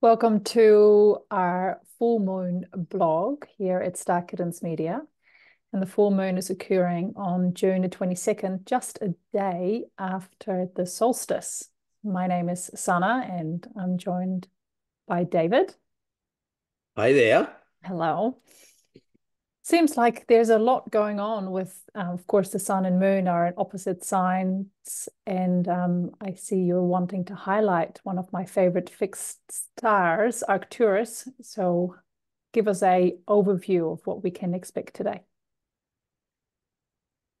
Welcome to our full moon blog here at Starkittens Media. And the full moon is occurring on June the 22nd, just a day after the solstice. My name is Sana and I'm joined by David. Hi there. Hello. Seems like there's a lot going on with, of course, the sun and moon are in opposite signs. And I see you're wanting to highlight one of my favorite fixed stars, Arcturus. So give us an overview of what we can expect today.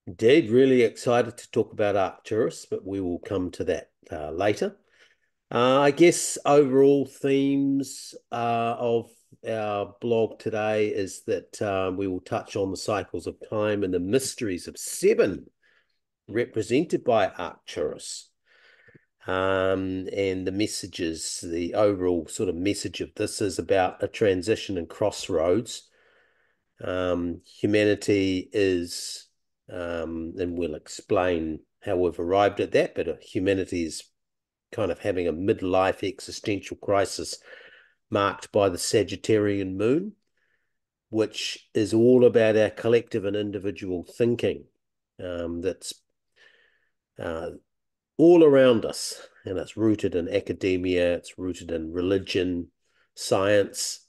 Indeed, really excited to talk about Arcturus, but we will come to that later. I guess overall themes of our blog today is that we will touch on the cycles of time and the mysteries of seven represented by Arcturus, and the messages, the overall sort of message of this is about a transition and crossroads. Humanity is, and we'll explain how we've arrived at that, but humanity is kind of having a midlife existential crisis marked by the Sagittarian moon, which is all about our collective and individual thinking that's all around us. And it's rooted in academia, it's rooted in religion, science,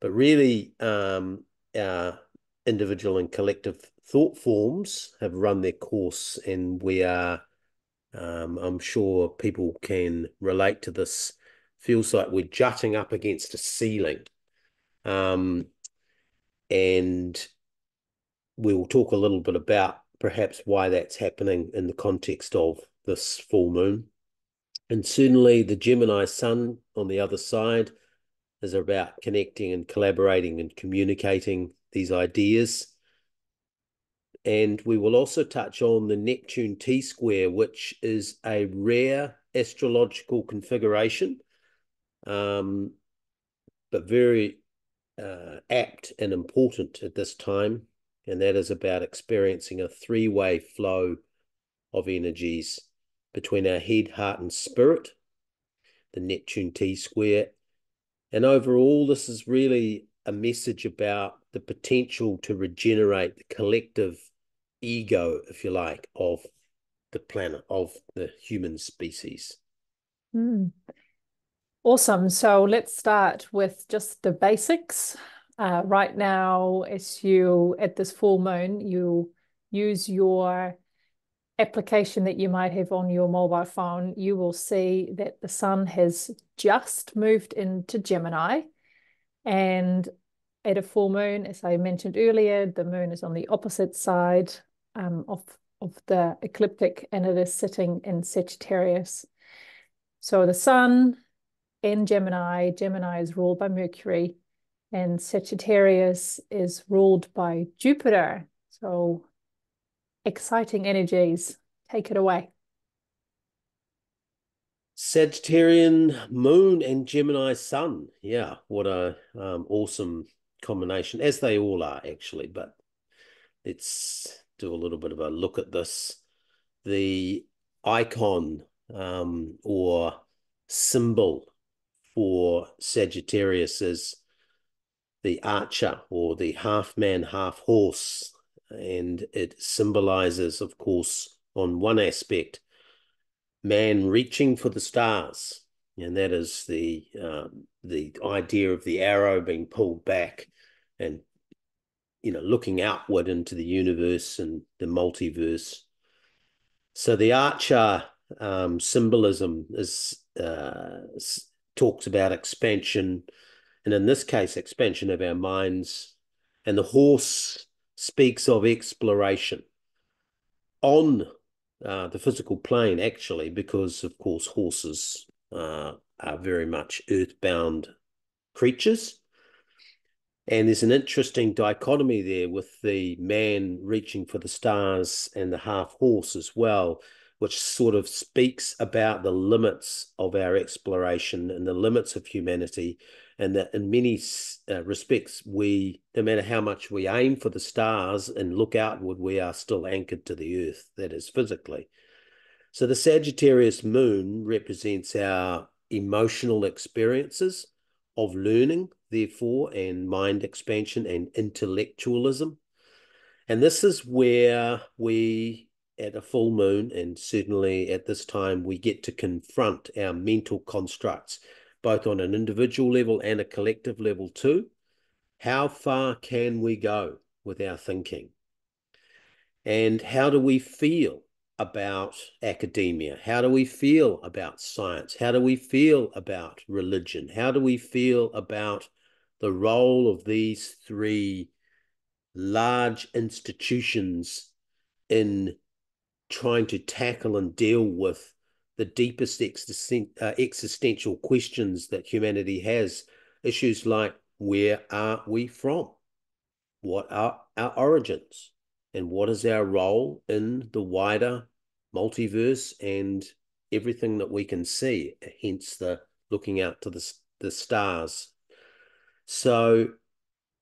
but really our individual and collective thought forms have run their course, and we are, I'm sure people can relate to this, feels like we're jutting up against a ceiling. And we will talk a little bit about perhaps why that's happening in the context of this full moon. And certainly the Gemini sun on the other side is about connecting and collaborating and communicating these ideas. And we will also touch on the Neptune T-square, which is a rare astrological configuration, but very apt and important at this time, and that is about experiencing a three-way flow of energies between our head, heart and spirit, the Neptune T-square. And overall this is really a message about the potential to regenerate the collective ego, if you like, of the planet, of the human species. Awesome. So let's start with just the basics. Right now, as you, at this full moon, you use your application that you might have on your mobile phone, you will see that the sun has just moved into Gemini. And at a full moon, as I mentioned earlier, the moon is on the opposite side of the ecliptic, and it is sitting in Sagittarius. So the sun in Gemini, Gemini is ruled by Mercury, and Sagittarius is ruled by Jupiter. So exciting energies. Take it away. Sagittarian moon and Gemini sun. Yeah, what a awesome combination, as they all are actually. But let's do a little bit of a look at this. The icon or symbol for Sagittarius is the archer, or the half man, half horse. And it symbolizes, of course, on one aspect, man reaching for the stars. And that is the idea of the arrow being pulled back and, you know, looking outward into the universe and the multiverse. So the archer symbolism is talks about expansion, and in this case, expansion of our minds. And the horse speaks of exploration on the physical plane, actually, because, of course, horses are very much earthbound creatures. And there's an interesting dichotomy there with the man reaching for the stars and the half horse as well, which sort of speaks about the limits of our exploration and the limits of humanity, and that in many respects, we, no matter how much we aim for the stars and look outward, we are still anchored to the earth, that is physically. So the Sagittarius moon represents our emotional experiences of learning, therefore, and mind expansion and intellectualism. And this is where we, at a full moon, and certainly at this time, we get to confront our mental constructs, both on an individual level and a collective level too. How far can we go with our thinking? And how do we feel about academia? How do we feel about science? How do we feel about religion? How do we feel about the role of these three large institutions in trying to tackle and deal with the deepest existential questions that humanity has? Issues like, where are we from? What are our origins? And what is our role in the wider multiverse and everything that we can see? Hence the looking out to the stars. So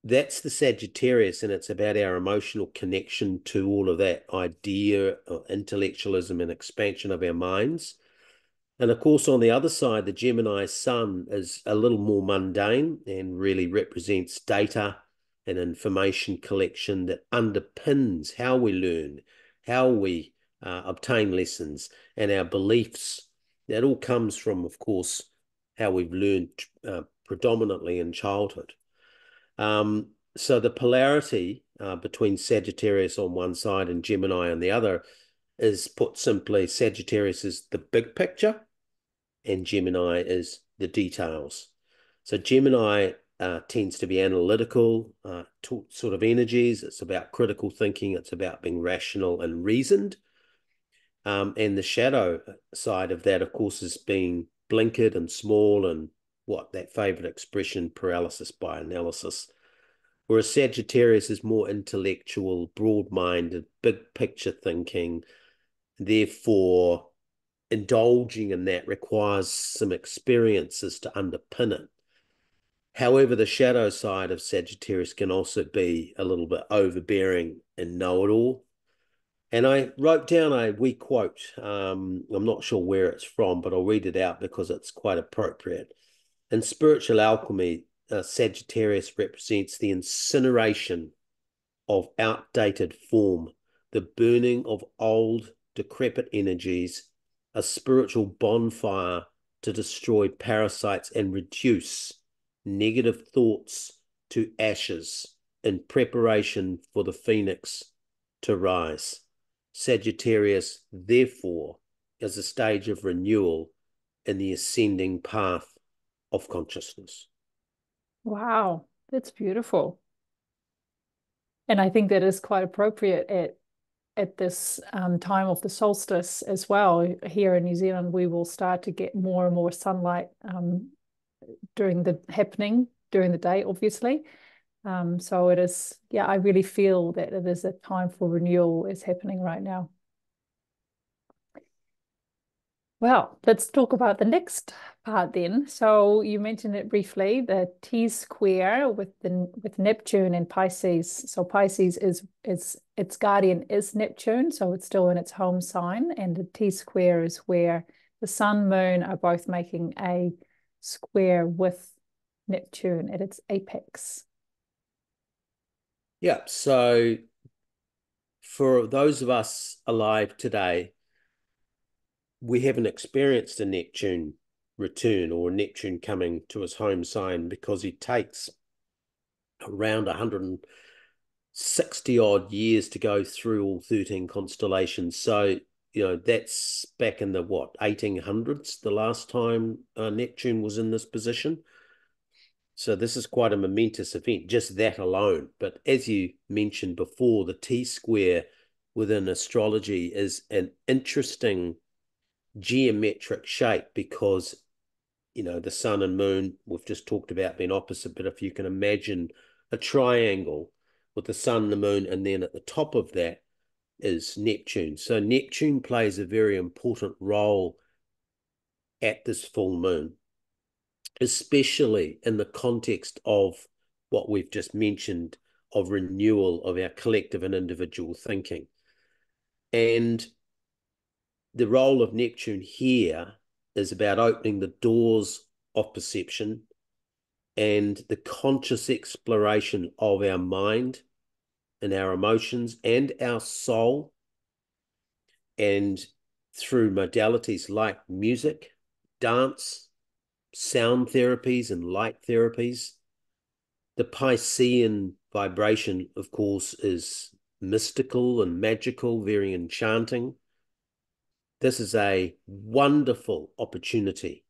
that's the Sagittarius, and it's about our emotional connection to all of that idea of intellectualism and expansion of our minds. And of course, on the other side, the Gemini sun is a little more mundane and really represents data and information collection that underpins how we learn, how we obtain lessons, and our beliefs. That all comes from, of course, how we've learned predominantly in childhood. So the polarity between Sagittarius on one side and Gemini on the other is, put simply, Sagittarius is the big picture and Gemini is the details. So Gemini tends to be analytical sort of energies. It's about critical thinking. It's about being rational and reasoned. And the shadow side of that, of course, is being blinkered and small and what that favorite expression, paralysis by analysis. Whereas Sagittarius is more intellectual, broad-minded, big picture thinking. Therefore, indulging in that requires some experiences to underpin it. However, the shadow side of Sagittarius can also be a little bit overbearing and know-it-all. And I wrote down a wee quote. I'm not sure where it's from, but I'll read it out because it's quite appropriate. In spiritual alchemy, Sagittarius represents the incineration of outdated form, the burning of old, decrepit energies, a spiritual bonfire to destroy parasites and reduce negative thoughts to ashes in preparation for the phoenix to rise. Sagittarius, therefore, is a stage of renewal in the ascending path of consciousness. Wow, that's beautiful. And I think that is quite appropriate at this time of the solstice as well. Here in New Zealand, we will start to get more and more sunlight during the happening during the day, obviously. So it is, yeah, I really feel that it is a time for renewal is happening right now. Well, let's talk about the next part then. So you mentioned it briefly, the T-square with Neptune and Pisces. So Pisces is its guardian is Neptune, so it's still in its home sign, and the T-square is where the sun, moon are both making a square with Neptune at its apex. Yeah, so for those of us alive today, we haven't experienced a Neptune return or Neptune coming to his home sign, because he takes around 160 odd years to go through all 13 constellations. So you know, that's back in the, what, 1800s, the last time Neptune was in this position. So this is quite a momentous event, just that alone. But as you mentioned before, the T-square within astrology is an interesting geometric shape, because, you know, the sun and moon, we've just talked about being opposite, but if you can imagine a triangle with the sun, the moon, and then at the top of that, is Neptune. So Neptune plays a very important role at this full moon, especially in the context of what we've just mentioned of renewal of our collective and individual thinking. And the role of Neptune here is about opening the doors of perception and the conscious exploration of our mind and our emotions and our soul, and through modalities like music, dance, sound therapies and light therapies. The Piscean vibration, of course, is mystical and magical, very enchanting. This is a wonderful opportunity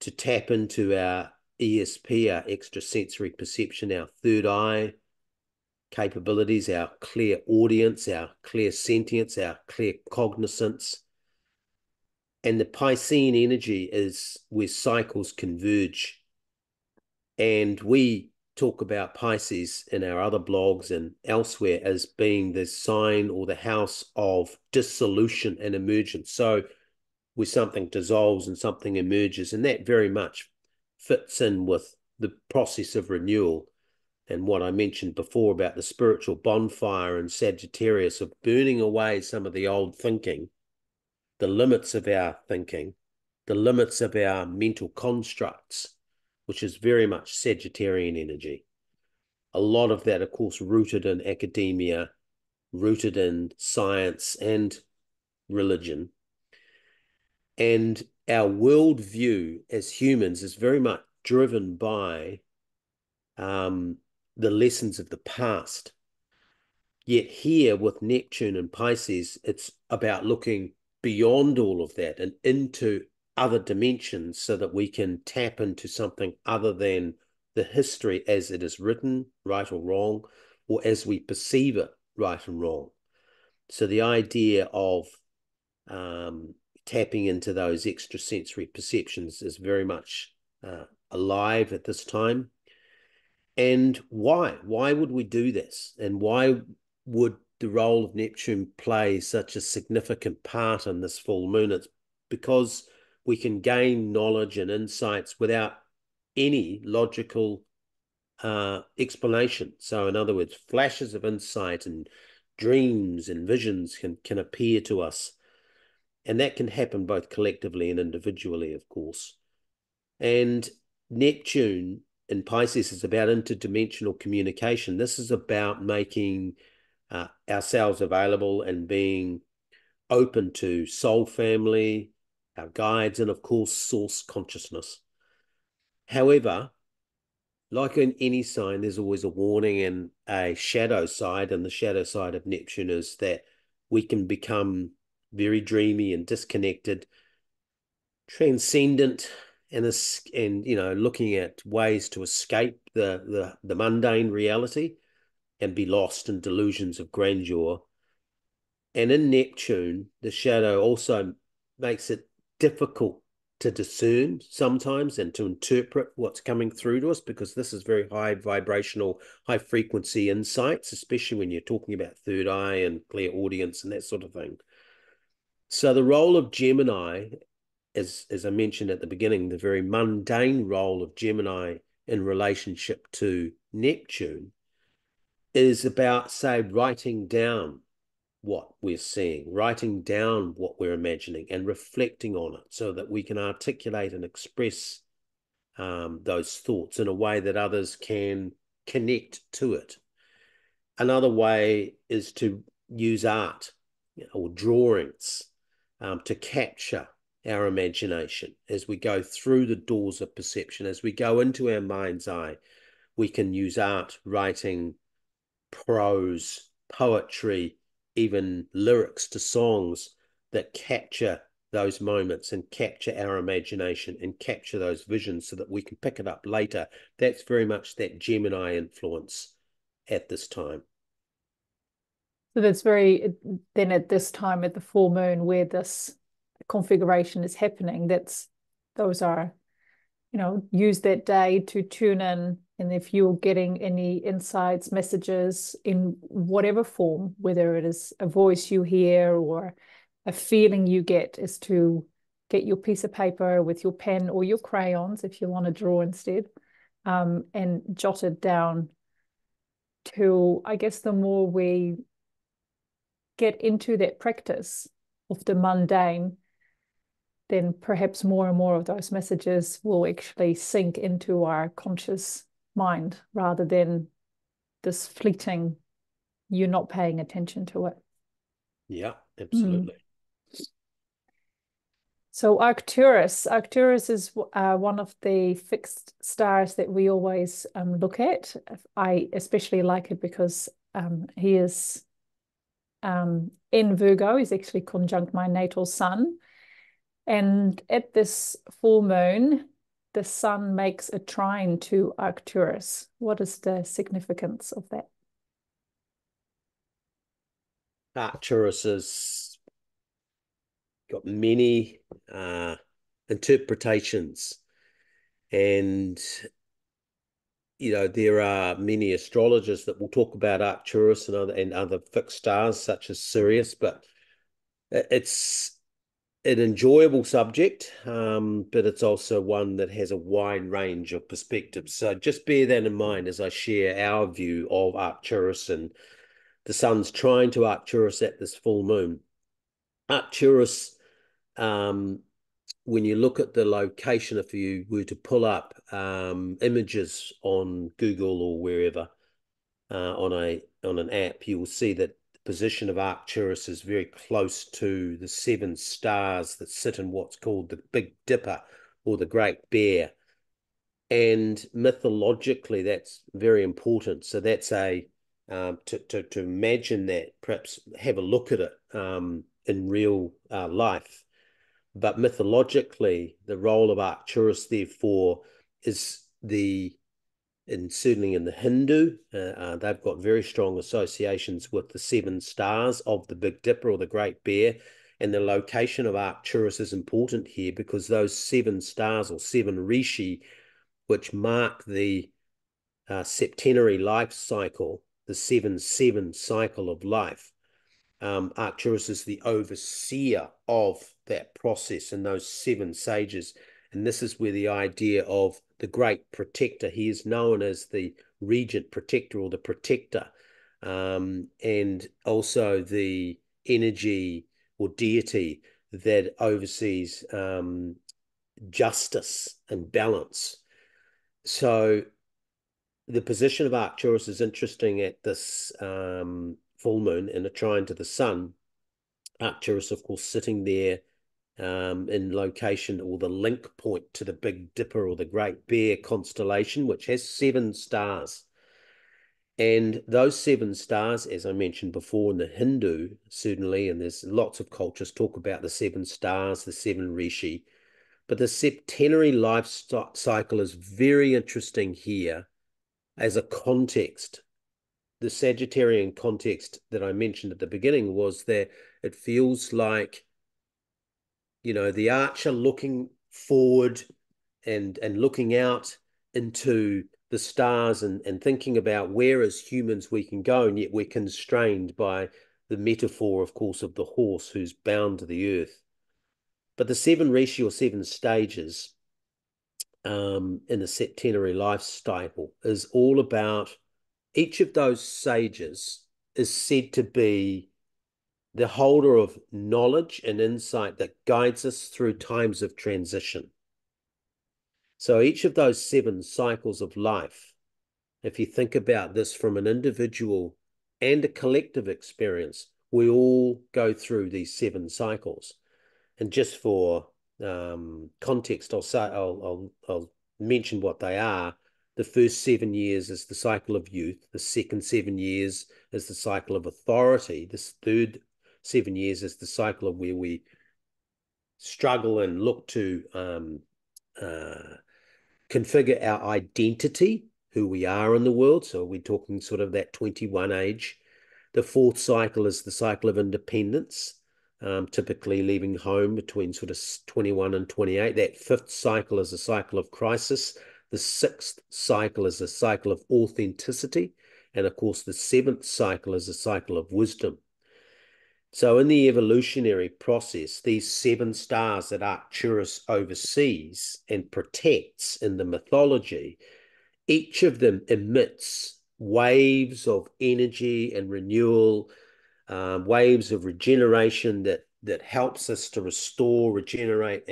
to tap into our ESP, our extrasensory perception, our third eye capabilities, our clear audience, our clear sentience, our clear cognizance. And the Piscean energy is where cycles converge. And we talk about Pisces in our other blogs and elsewhere as being the sign or the house of dissolution and emergence. So where something dissolves and something emerges, and that very much fits in with the process of renewal and what I mentioned before about the spiritual bonfire and Sagittarius, of burning away some of the old thinking, the limits of our thinking, the limits of our mental constructs, which is very much Sagittarian energy. A lot of that, of course, rooted in academia, rooted in science and religion. And our worldview as humans is very much driven by the lessons of the past. Yet here with Neptune and Pisces, it's about looking beyond all of that and into other dimensions, so that we can tap into something other than the history as it is written, right or wrong, or as we perceive it, right and wrong. So the idea of tapping into those extrasensory perceptions is very much alive at this time. And why? Why would we do this? And why would the role of Neptune play such a significant part in this full moon? It's because we can gain knowledge and insights without any logical explanation. So in other words, flashes of insight and dreams and visions can appear to us. And that can happen both collectively and individually, of course. And Neptune in Pisces is about interdimensional communication. This is about making ourselves available and being open to soul family, our guides, and of course, source consciousness. However, like in any sign, there's always a warning and a shadow side, and the shadow side of Neptune is that we can become very dreamy and disconnected, transcendent, and you know, looking at ways to escape the mundane reality and be lost in delusions of grandeur. And in Neptune, the shadow also makes it difficult to discern sometimes and to interpret what's coming through to us, because this is very high vibrational, high frequency insights, especially when you're talking about third eye and clear audience and that sort of thing. So the role of Gemini, as I mentioned at the beginning, the very mundane role of Gemini in relationship to Neptune is about, say, writing down what we're seeing, writing down what we're imagining and reflecting on it, so that we can articulate and express those thoughts in a way that others can connect to it. Another way is to use art or drawings to capture our imagination as we go through the doors of perception, as we go into our mind's eye. We can use art, writing, prose, poetry, even lyrics to songs that capture those moments and capture our imagination and capture those visions, so that we can pick it up later. That's very much that Gemini influence at this time. So that's very, then at this time at the full moon where this configuration is happening, those are you know, use that day to tune in. And if you're getting any insights, messages in whatever form, whether it is a voice you hear or a feeling you get, is to get your piece of paper with your pen or your crayons, if you want to draw instead, and jot it down till, I guess, the more we get into that practice of the mundane, then perhaps more and more of those messages will actually sink into our conscious mind rather than this fleeting, you're not paying attention to it. Yeah, absolutely. Mm. So Arcturus is one of the fixed stars that we always look at. I especially like it because he is in Virgo. He's actually conjunct my natal sun. And at this full moon, the sun makes a trine to Arcturus. What is the significance of that? Arcturus has got many interpretations. And, you know, there are many astrologers that will talk about Arcturus and other fixed stars such as Sirius, but it's an enjoyable subject, but it's also one that has a wide range of perspectives. So just bear that in mind as I share our view of Arcturus and the sun's trine to Arcturus at this full moon. Arcturus, when you look at the location, if you were to pull up images on Google or wherever on an app, you will see that position of Arcturus is very close to the 7 stars that sit in what's called the Big Dipper or the Great Bear. And mythologically, that's very important. So that's to imagine that, perhaps have a look at it in real life. But mythologically, the role of Arcturus, therefore, is the, and certainly in the Hindu, they've got very strong associations with the 7 stars of the Big Dipper or the Great Bear. And the location of Arcturus is important here because those 7 stars or 7 Rishi, which mark the septenary life cycle, the 7-7 cycle of life, Arcturus is the overseer of that process and those 7 sages. And this is where the idea of the great protector, he is known as the regent protector or the protector, and also the energy or deity that oversees justice and balance. So the position of Arcturus is interesting at this full moon and a trine to the sun. Arcturus, of course, sitting there in location or the link point to the Big Dipper or the Great Bear constellation, which has 7 stars. And those 7 stars, as I mentioned before, in the Hindu, certainly, and there's lots of cultures talk about the 7 stars, the 7 Rishi, but the septenary life cycle is very interesting here as a context. The Sagittarian context that I mentioned at the beginning was that it feels like, you know, the archer looking forward and looking out into the stars and thinking about where as humans we can go, and yet we're constrained by the metaphor, of course, of the horse who's bound to the earth. But the 7 Rishi or 7 stages in the septenary lifestyle is all about, each of those sages is said to be the holder of knowledge and insight that guides us through times of transition. So each of those 7 cycles of life, if you think about this from an individual and a collective experience, we all go through these 7 cycles. And just for context, I'll mention what they are. The first 7 years is the cycle of youth. The second 7 years is the cycle of authority. This third 7 years is the cycle of where we struggle and look to configure our identity, who we are in the world. So we're talking sort of that 21 age. The fourth cycle is the cycle of independence. typically leaving home between sort of 21 and 28. That fifth cycle is a cycle of crisis. The sixth cycle is a cycle of authenticity. And of course, the seventh cycle is a cycle of wisdom. So in the evolutionary process, these seven stars that Arcturus oversees and protects in the mythology, each of them emits waves of energy and renewal, waves of regeneration that helps us to restore, regenerate,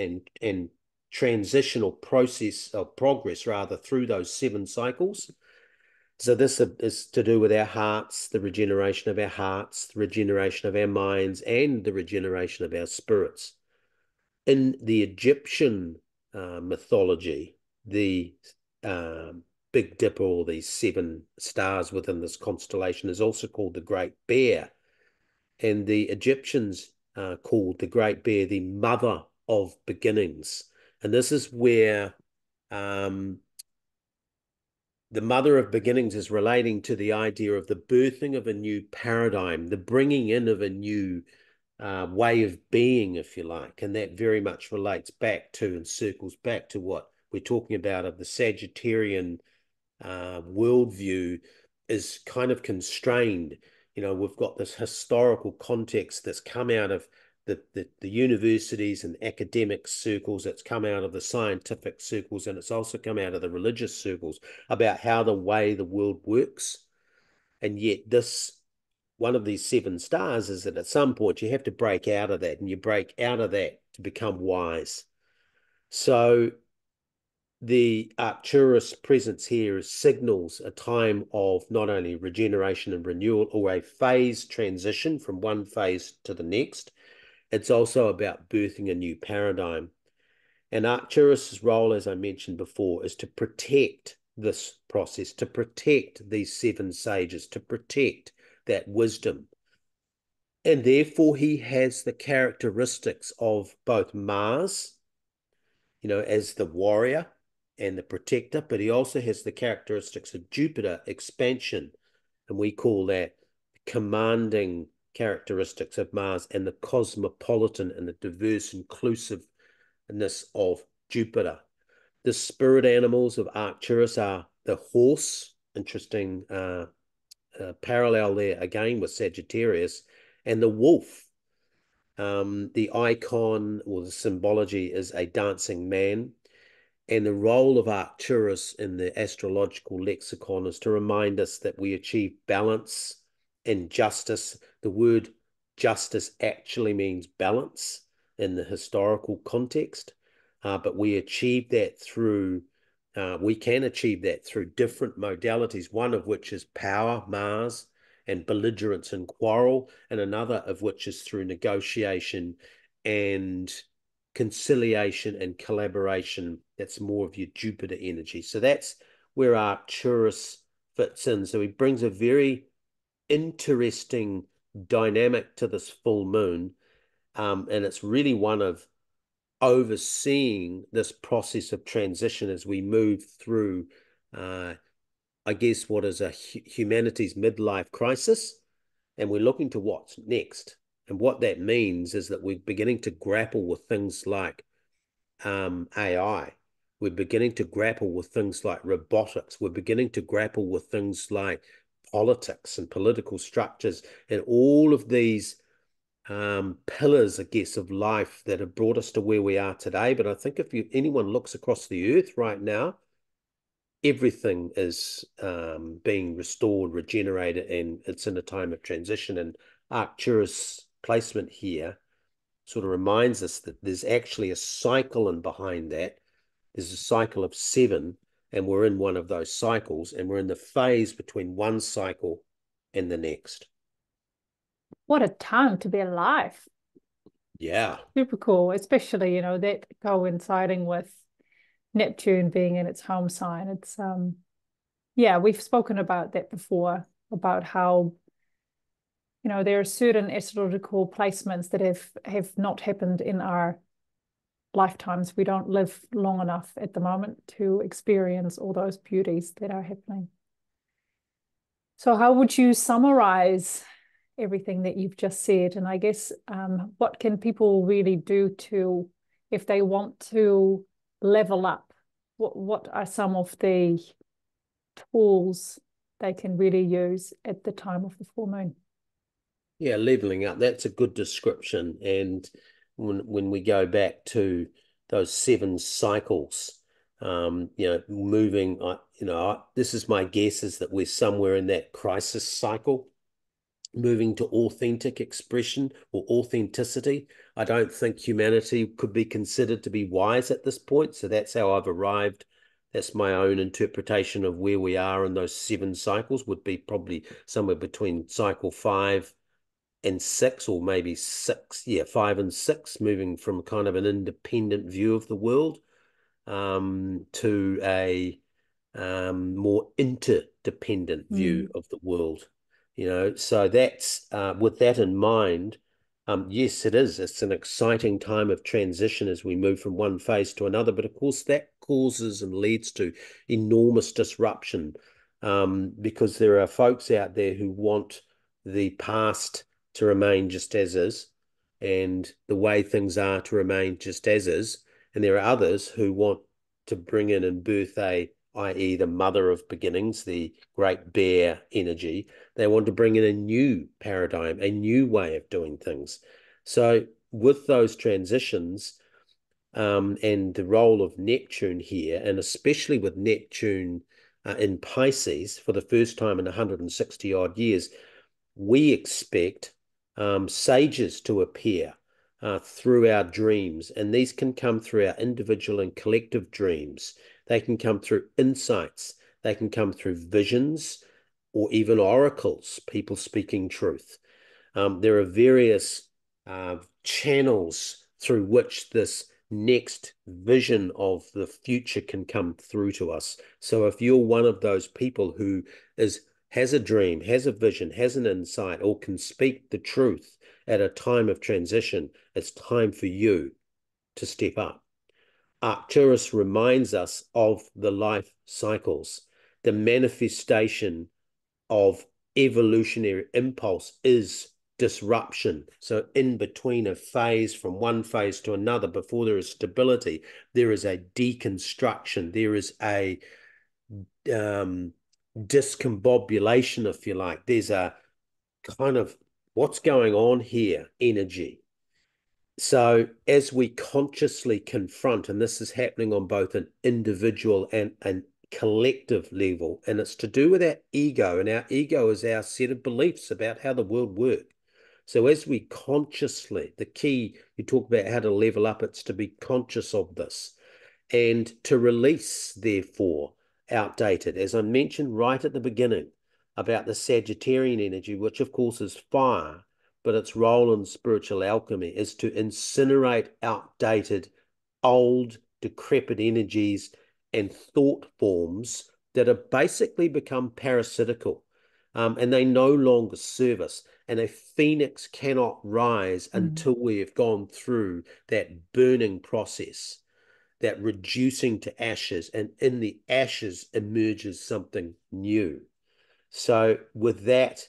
and transitional process of progress, rather, through those seven cycles. So this is to do with our hearts, the regeneration of our hearts, the regeneration of our minds, and the regeneration of our spirits. In the Egyptian mythology, the Big Dipper, or these seven stars within this constellation, is also called the Great Bear. And the Egyptians called the Great Bear the mother of beginnings. And this is where... the mother of beginnings is relating to the idea of the birthing of a new paradigm, the bringing in of a new way of being, if you like. And that very much relates back to and circles back to what we're talking about of the Sagittarian worldview is kind of constrained. You know, we've got this historical context that's come out of the universities and academic circles, it's come out of the scientific circles, and it's also come out of the religious circles about how the way the world works. And yet this, one of these seven stars is that at some point you have to break out of that, and you break out of that to become wise. So the Arcturus presence here signals a time of not only regeneration and renewal, or a phase transition from one phase to the next. It's also about birthing a new paradigm. And Arcturus's role, as I mentioned before, is to protect this process, to protect these seven sages, to protect that wisdom. And therefore, he has the characteristics of both Mars, you know, as the warrior and the protector, but he also has the characteristics of Jupiter, expansion, and we call that commanding characteristics of Mars, and the cosmopolitan and the diverse inclusiveness of Jupiter. The spirit animals of Arcturus are the horse, interesting parallel there again with Sagittarius, and the wolf. The icon or the symbology is a dancing man, and the role of Arcturus in the astrological lexicon is to remind us that we achieve balance and justice. The word justice actually means balance in the historical context, but we achieve that through, we can achieve that through different modalities, one of which is power, Mars, and belligerence and quarrel, and another of which is through negotiation and conciliation and collaboration. That's more of your Jupiter energy. So that's where Arcturus fits in. So he brings a very interesting dynamic to this full moon, and it's really one of overseeing this process of transition as we move through I guess what is a humanity's midlife crisis, and we're looking to what's next. And what that means is that we're beginning to grapple with things like AI, we're beginning to grapple with things like robotics, we're beginning to grapple with things like politics and political structures, and all of these pillars, I guess, of life that have brought us to where we are today. But I think if anyone looks across the earth right now, everything is being restored, regenerated, and it's in a time of transition. And Arcturus' placement here sort of reminds us that there's actually a cycle, and behind that there's a cycle of seven. And we're in one of those cycles, and we're in the phase between one cycle and the next. What a time to be alive. Yeah. Super cool, especially, you know, that coinciding with Neptune being in its home sign. It's, yeah, we've spoken about that before, about how, you know, there are certain astrological placements that have not happened in our lifetimes. We don't live long enough at the moment to experience all those beauties that are happening. So how would you summarize everything that you've just said. And I guess what can people really do to, if they want to level up, what are some of the tools they can really use at the time of the full moon? Yeah, leveling up, that's a good description. And when we go back to those 7 cycles, moving, this is my guess, is that we're somewhere in that crisis cycle, moving to authentic expression or authenticity. I don't think humanity could be considered to be wise at this point. So that's how I've arrived. That's my own interpretation of where we are in those 7 cycles, would be probably somewhere between cycle 5 and 6, or maybe 5 and 6, moving from kind of an independent view of the world to a more interdependent view of the world. So that's with that in mind, yes, it is. It's an exciting time of transition as we move from one phase to another. But of course, that causes and leads to enormous disruption because there are folks out there who want the past to remain just as is and the way things are to remain just as is. And there are others who want to bring in and birth a, i.e. the mother of beginnings, the Great Bear energy. They want to bring in a new paradigm, a new way of doing things. So with those transitions and the role of Neptune here, and especially with Neptune in Pisces for the first time in 160-odd years, we expect sages to appear through our dreams. And these can come through our individual and collective dreams. They can come through insights. They can come through visions or even oracles, people speaking truth. There are various channels through which this next vision of the future can come through to us. So if you're one of those people who has a dream, has a vision, has an insight, or can speak the truth at a time of transition, it's time for you to step up. Arcturus reminds us of the life cycles. The manifestation of evolutionary impulse is disruption. So in between a phase, from one phase to another, before there is stability, there is a deconstruction. There is a discombobulation, if you like. There's a kind of what's going on here energy. So as we consciously confront, and this is happening on both an individual and a collective level, and it's to do with our ego, and our ego is our set of beliefs about how the world works. So as we consciously, the key, you talk about how to level up, it's to be conscious of this and to release, therefore, outdated. As I mentioned right at the beginning about the Sagittarian energy, which of course is fire, but its role in spiritual alchemy is to incinerate outdated, old, decrepit energies and thought forms that have basically become parasitical, and they no longer serve us. And a phoenix cannot rise until we have gone through that burning process, that reducing to ashes, and in the ashes emerges something new. So with that,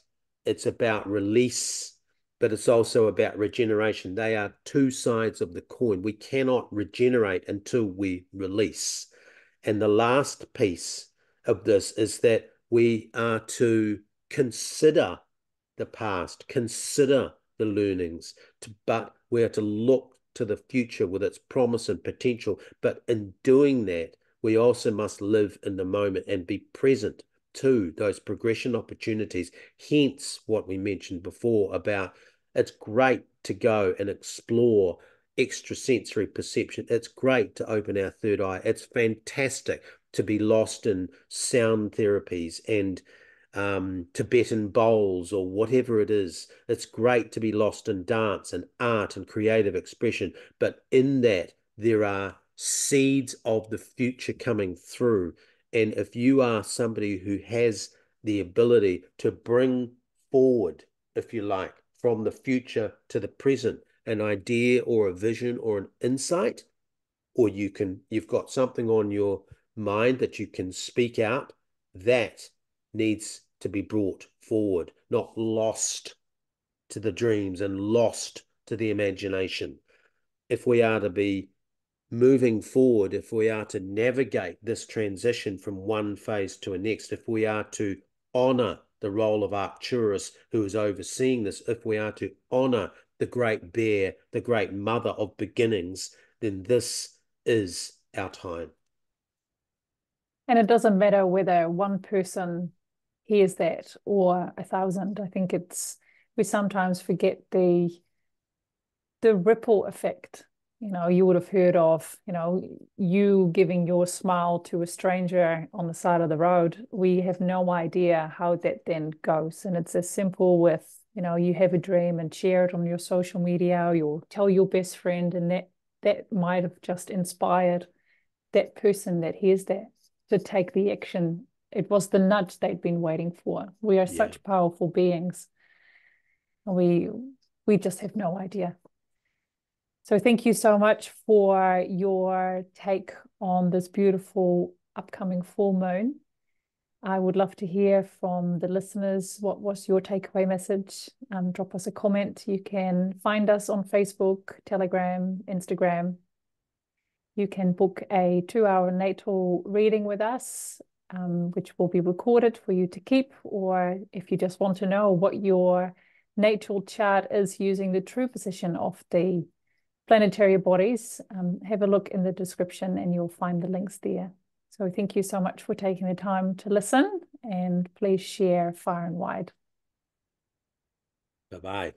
it's about release, but it's also about regeneration. They are two sides of the coin. We cannot regenerate until we release. And the last piece of this is that we are to consider the past, consider the learnings, but we are to look to the future with its promise and potential. But in doing that, we also must live in the moment and be present to those progression opportunities. Hence what we mentioned before about it's great to go and explore extrasensory perception. It's great to open our third eye. It's fantastic to be lost in sound therapies and Tibetan bowls or whatever it is. It's great to be lost in dance and art and creative expression. But in that, there are seeds of the future coming through. And if you are somebody who has the ability to bring forward, if you like, from the future to the present, an idea or a vision or an insight, or you've got something on your mind that you can speak out, that needs to be brought forward, not lost to the dreams and lost to the imagination. If we are to be moving forward, if we are to navigate this transition from one phase to a next, if we are to honor the role of Arcturus, who is overseeing this, if we are to honor the Great Bear, the great mother of beginnings, then this is our time. And it doesn't matter whether one person hears that or 1,000. I think it's, we sometimes forget the ripple effect. You know, you would have heard of, you know, you giving your smile to a stranger on the side of the road. We have no idea how that then goes. And it's as simple with, you know, you have a dream and share it on your social media, or you'll tell your best friend, and that might have just inspired that person that hears that to take the action. It was the nudge they'd been waiting for. We are such powerful beings. We just have no idea. So thank you so much for your take on this beautiful upcoming full moon. I would love to hear from the listeners. What was your takeaway message? Drop us a comment. You can find us on Facebook, Telegram, Instagram. You can book a 2-hour natal reading with us, which will be recorded for you to keep. Or if you just want to know what your natal chart is using the true position of the planetary bodies, have a look in the description and you'll find the links there. So thank you so much for taking the time to listen, and please share far and wide. Bye-bye.